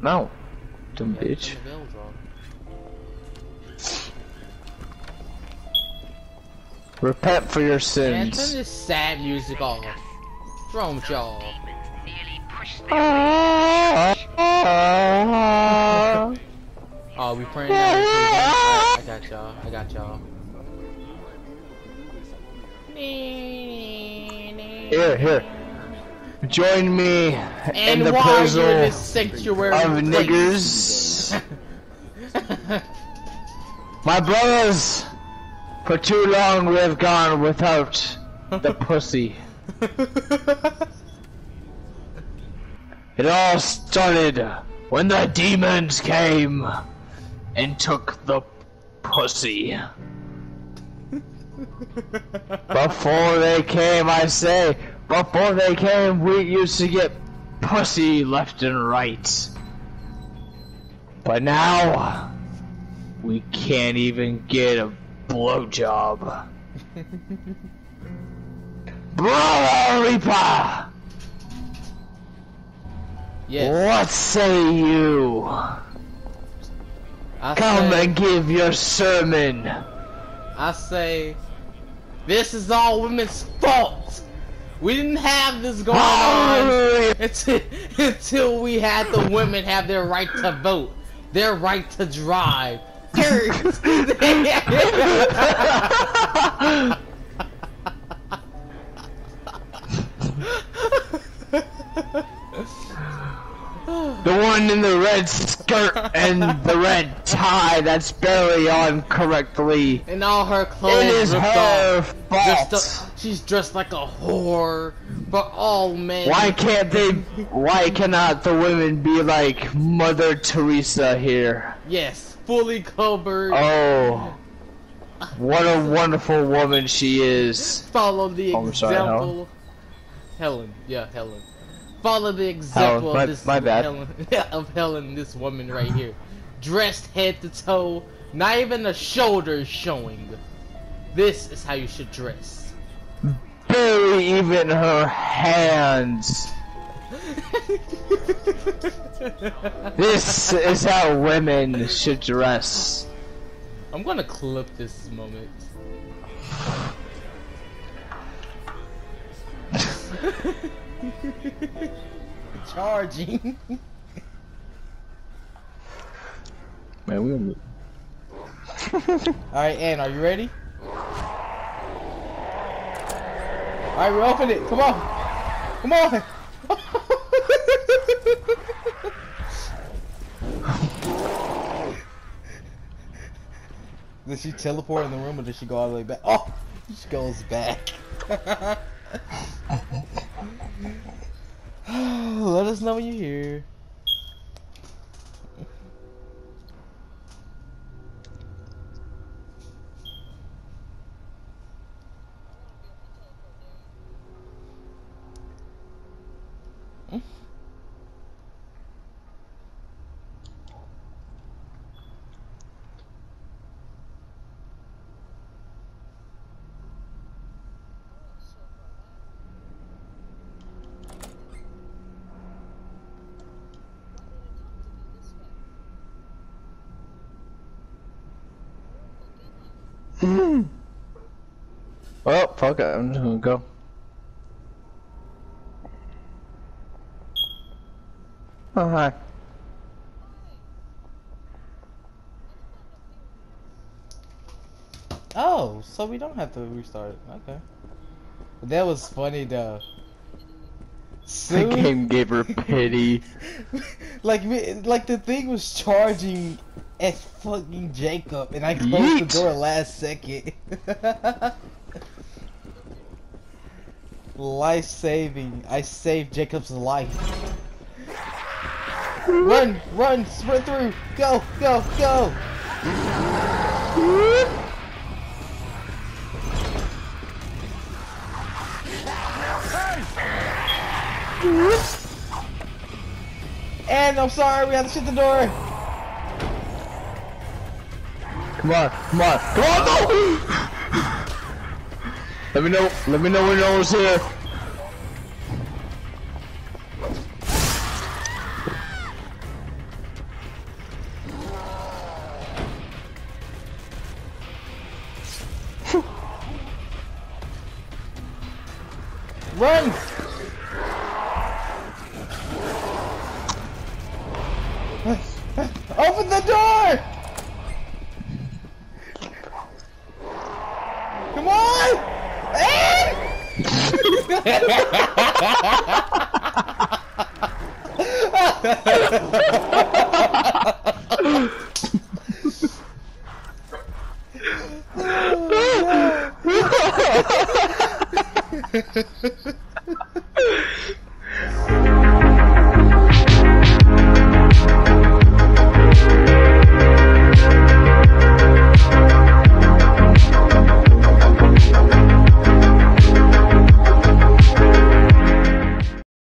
Now, dumb bitch. Repent for your sins. Yeah, turn this sad music off. From y'all. Oh, we praying now. I got y'all. I got y'all. Here. Join me in the puzzle of niggers. My brothers, for too long we have gone without the pussy. It all started when the demons came and took the pussy. Before they came, I say, before they came, we used to get pussy left and right. But now, we can't even get a blowjob. Brother Reaper! Yes. What say you? Come and give your sermon. I say, this is all women's fault. We didn't have this going on until we had the women have their right to vote, their right to drive. The one in the red skirt and the red tie that's barely on correctly. And all her clothes. It is her fault. She's dressed like a whore. But all men. Why cannot the women be like Mother Teresa here? Yes, fully covered. Oh, what a wonderful woman she is. Follow the example. Sorry, Helen. Yeah, Helen. Follow the example of Helen, this woman right here. Dressed head to toe, not even the shoulders showing. This is how you should dress. Barely even her hands. This is how women should dress. I'm gonna clip this moment. Charging. Man, we'll move. Alright, Ann, are you ready? Alright, we open it. Come on. Come on. Did she teleport in the room or did she go all the way back? Oh, she goes back. Let us know when you're here. Well, fuck it, I'm just gonna go. Oh, hi. Oh, so we don't have to restart it. Okay. That was funny, though. The game gave her pity. like the thing was charging at fucking Jacob, and I closed the door last second. Life saving. I saved Jacob's life. Run, sprint through. Go. And I'm sorry, we have to shut the door. Come on, come on, come on! No! Let me know when no one's here. Run! Open the door! Come on! And... oh,